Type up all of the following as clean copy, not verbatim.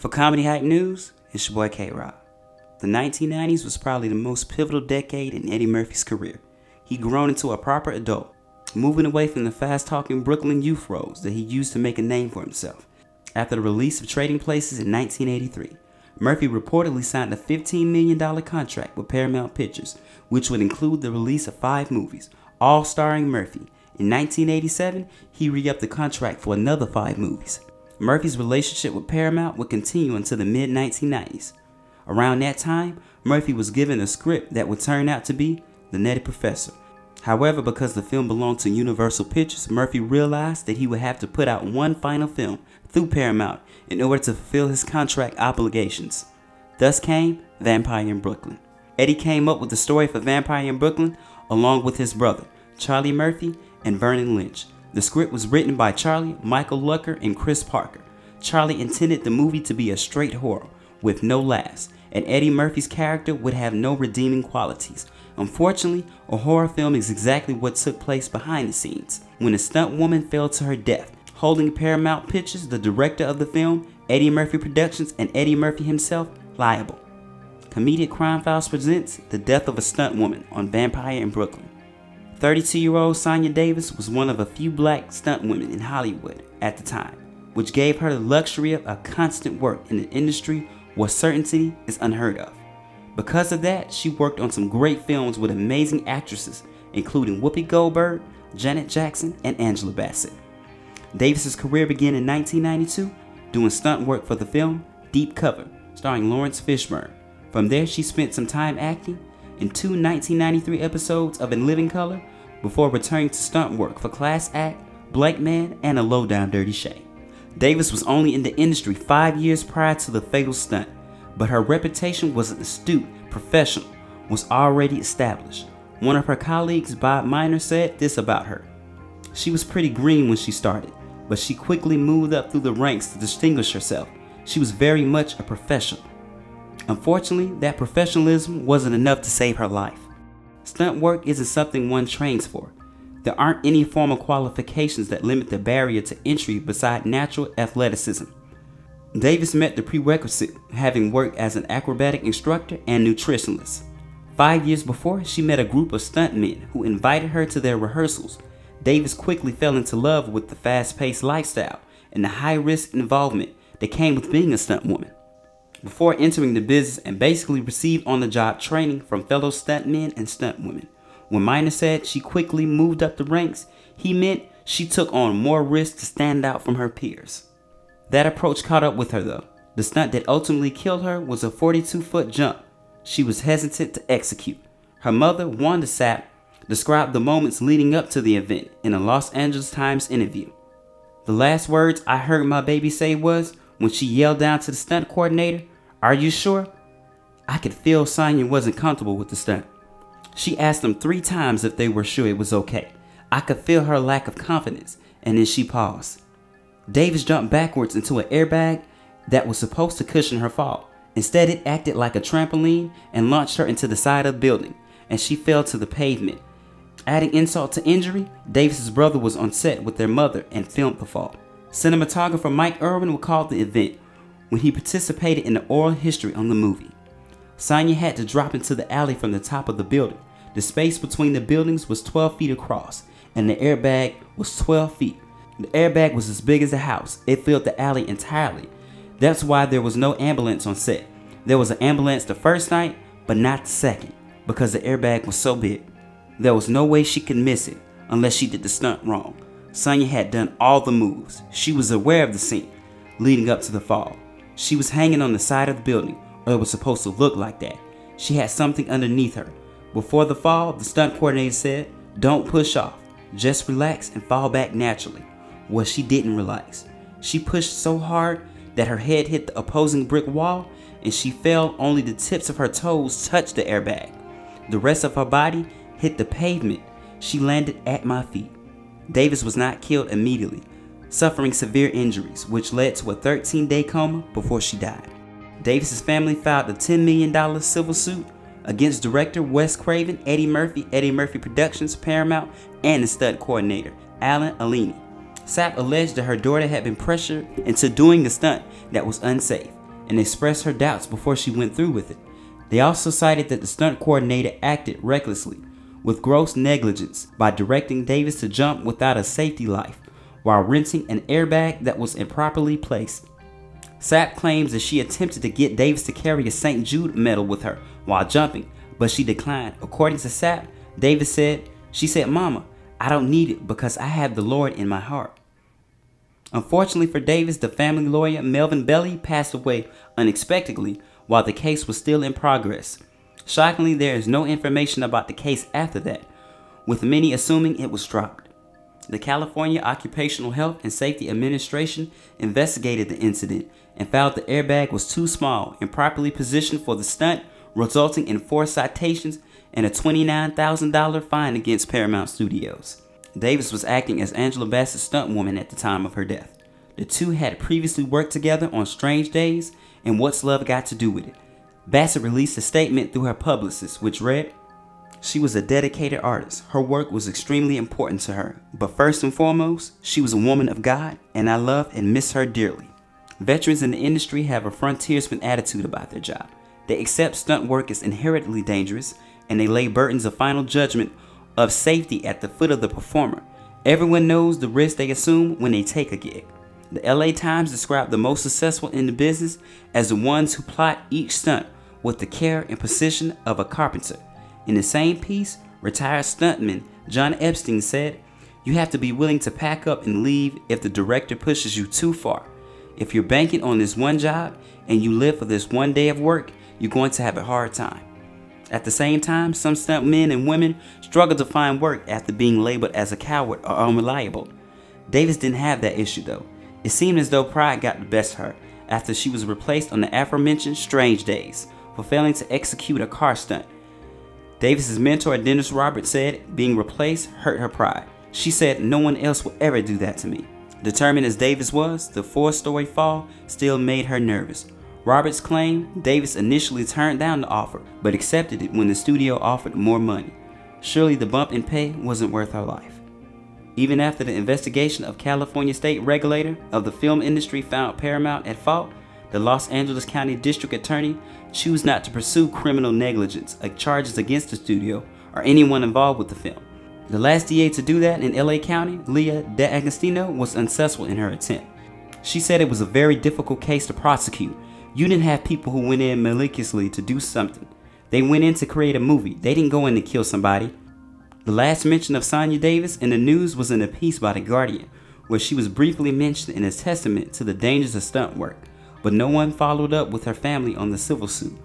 For Comedy Hype News, it's your boy K-Rock. The 1990s was probably the most pivotal decade in Eddie Murphy's career. He'd grown into a proper adult, moving away from the fast-talking Brooklyn youth roles that he used to make a name for himself. After the release of Trading Places in 1983, Murphy reportedly signed a $15 million contract with Paramount Pictures, which would include the release of 5 movies, all starring Murphy. In 1987, he re-upped the contract for another 5 movies. Murphy's relationship with Paramount would continue until the mid-1990s. Around that time, Murphy was given a script that would turn out to be The Nutty Professor. However, because the film belonged to Universal Pictures, Murphy realized that he would have to put out one final film through Paramount in order to fulfill his contract obligations. Thus came Vampire in Brooklyn. Eddie came up with the story for Vampire in Brooklyn along with his brother, Charlie Murphy and Vernon Lynch. The script was written by Charlie, Michael Lucker, and Chris Parker. Charlie intended the movie to be a straight horror with no laughs, and Eddie Murphy's character would have no redeeming qualities. Unfortunately, a horror film is exactly what took place behind the scenes, when a stunt woman fell to her death. Holding Paramount Pictures, the director of the film, Eddie Murphy Productions, and Eddie Murphy himself liable. Comedic Crime Files presents The Death of a Stunt Woman on Vampire in Brooklyn. 32-year-old Sonya Davis was one of a few black stunt women in Hollywood at the time, which gave her the luxury of a constant work in an industry where certainty is unheard of. Because of that, she worked on some great films with amazing actresses, including Whoopi Goldberg, Janet Jackson, and Angela Bassett. Davis's career began in 1992, doing stunt work for the film Deep Cover, starring Lawrence Fishburne. From there, she spent some time acting in 2 1993 episodes of In Living Color before returning to stunt work for Class Act, Black Man, and A Low Down Dirty Shame. Davis was only in the industry 5 years prior to the fatal stunt, but her reputation as an astute professional was already established. One of her colleagues, Bob Minor, said this about her: "She was pretty green when she started, but she quickly moved up through the ranks to distinguish herself. She was very much a professional." Unfortunately, that professionalism wasn't enough to save her life. Stunt work isn't something one trains for. There aren't any formal qualifications that limit the barrier to entry beside natural athleticism. Davis met the prerequisite, having worked as an acrobatic instructor and nutritionist. 5 years before, she met a group of stuntmen who invited her to their rehearsals. Davis quickly fell into love with the fast-paced lifestyle and the high-risk involvement that came with being a stuntwoman. Before entering the business and basically received on-the-job training from fellow stuntmen and stuntwomen. When Minor said she quickly moved up the ranks, he meant she took on more risk to stand out from her peers. That approach caught up with her though. The stunt that ultimately killed her was a 42-foot jump. She was hesitant to execute. Her mother, Wanda Sapp, described the moments leading up to the event in a Los Angeles Times interview. "The last words I heard my baby say was, when she yelled down to the stunt coordinator, 'Are you sure?' I could feel Sonya wasn't comfortable with the stunt. She asked them 3 times if they were sure it was okay. I could feel her lack of confidence, and then she paused." Davis jumped backwards into an airbag that was supposed to cushion her fall. Instead, it acted like a trampoline and launched her into the side of the building, and she fell to the pavement. Adding insult to injury, Davis's brother was on set with their mother and filmed the fall. Cinematographer Mike Irwin recalled the event when he participated in the oral history on the movie. Sonya had to drop into the alley from the top of the building. The space between the buildings was 12 feet across, and the airbag was 12 feet. The airbag was as big as the house. It filled the alley entirely. That's why there was no ambulance on set. There was an ambulance the first night, but not the second, because the airbag was so big. There was no way she could miss it unless she did the stunt wrong. Sonya had done all the moves. She was aware of the scene leading up to the fall. She was hanging on the side of the building, or it was supposed to look like that. She had something underneath her. Before the fall, the stunt coordinator said, "Don't push off, just relax and fall back naturally." Well, she didn't relax. She pushed so hard that her head hit the opposing brick wall, and she fell. Only the tips of her toes touched the airbag. The rest of her body hit the pavement. She landed at my feet. Davis was not killed immediately, suffering severe injuries, which led to a 13-day coma before she died. Davis's family filed a $10 million civil suit against director Wes Craven, Eddie Murphy, Eddie Murphy Productions, Paramount, and the stunt coordinator, Alan Alini. Sapp alleged that her daughter had been pressured into doing a stunt that was unsafe. and expressed her doubts before she went through with it. They also cited that the stunt coordinator acted recklessly, with gross negligence, by directing Davis to jump without a safety life, while rinsing an airbag that was improperly placed. Sapp claims that she attempted to get Davis to carry a St. Jude medal with her while jumping, but she declined. According to Sapp, Davis said, "She said, Mama, I don't need it because I have the Lord in my heart." Unfortunately for Davis, the family lawyer Melvin Belli passed away unexpectedly while the case was still in progress. Shockingly, there is no information about the case after that, with many assuming it was dropped. The California Occupational Health and Safety Administration investigated the incident and found the airbag was too small and improperly positioned for the stunt, resulting in 4 citations and a $29,000 fine against Paramount Studios. Davis was acting as Angela Bassett's stunt woman at the time of her death. The two had previously worked together on Strange Days and What's Love Got to Do With It. Bassett released a statement through her publicist, which read, "She was a dedicated artist. Her work was extremely important to her. But first and foremost, she was a woman of God, and I love and miss her dearly." Veterans in the industry have a frontiersman attitude about their job. They accept stunt work as inherently dangerous, and they lay burdens of final judgment of safety at the foot of the performer. Everyone knows the risk they assume when they take a gig. The LA Times described the most successful in the business as the ones who plot each stunt with the care and precision of a carpenter. In the same piece, retired stuntman John Epstein said, "You have to be willing to pack up and leave if the director pushes you too far. If you're banking on this one job and you live for this one day of work, you're going to have a hard time." At the same time, some stunt men and women struggle to find work after being labeled as a coward or unreliable. Davis didn't have that issue though. It seemed as though pride got the best of her after she was replaced on the aforementioned Strange Days for failing to execute a car stunt. Davis's mentor Dennis Roberts said being replaced hurt her pride. She said, "No one else will ever do that to me." Determined as Davis was, the 4-story fall still made her nervous. Roberts claimed Davis initially turned down the offer, but accepted it when the studio offered more money. Surely the bump in pay wasn't worth her life. Even after the investigation of California State Regulator of the Film Industry found Paramount at fault, the Los Angeles County District Attorney chose not to pursue criminal negligence charges against the studio or anyone involved with the film. The last DA to do that in LA County, Leah D'Agostino, was unsuccessful in her attempt. She said it was a very difficult case to prosecute. "You didn't have people who went in maliciously to do something. They went in to create a movie. They didn't go in to kill somebody." The last mention of Sonya Davis in the news was in a piece by The Guardian, where she was briefly mentioned in a testament to the dangers of stunt work, but no one followed up with her family on the civil suit.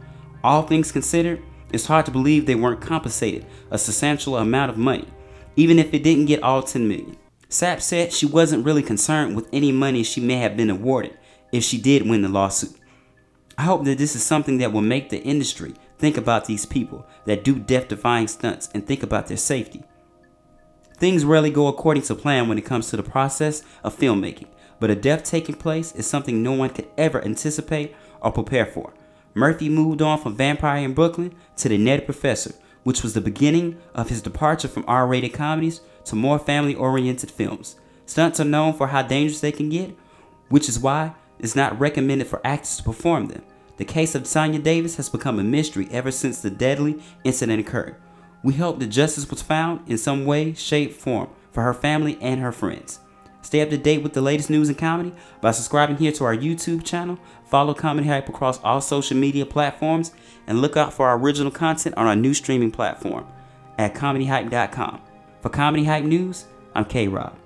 All things considered, it's hard to believe they weren't compensated a substantial amount of money, even if it didn't get all $10 million. Sapp said she wasn't really concerned with any money she may have been awarded if she did win the lawsuit. I hope that this is something that will make the industry think about these people that do death-defying stunts and think about their safety. Things rarely go according to plan when it comes to the process of filmmaking, but a death taking place is something no one could ever anticipate or prepare for. Murphy moved on from Vampire in Brooklyn to The Nutty Professor, which was the beginning of his departure from R-rated comedies to more family-oriented films. Stunts are known for how dangerous they can get, which is why it's not recommended for actors to perform them. The case of Sonya Davis has become a mystery ever since the deadly incident occurred. We hope that justice was found in some way, shape, form for her family and her friends. Stay up to date with the latest news and comedy by subscribing here to our YouTube channel, follow ComedyHype across all social media platforms, and look out for our original content on our new streaming platform at ComedyHype.com. For ComedyHype News, I'm K-Rock.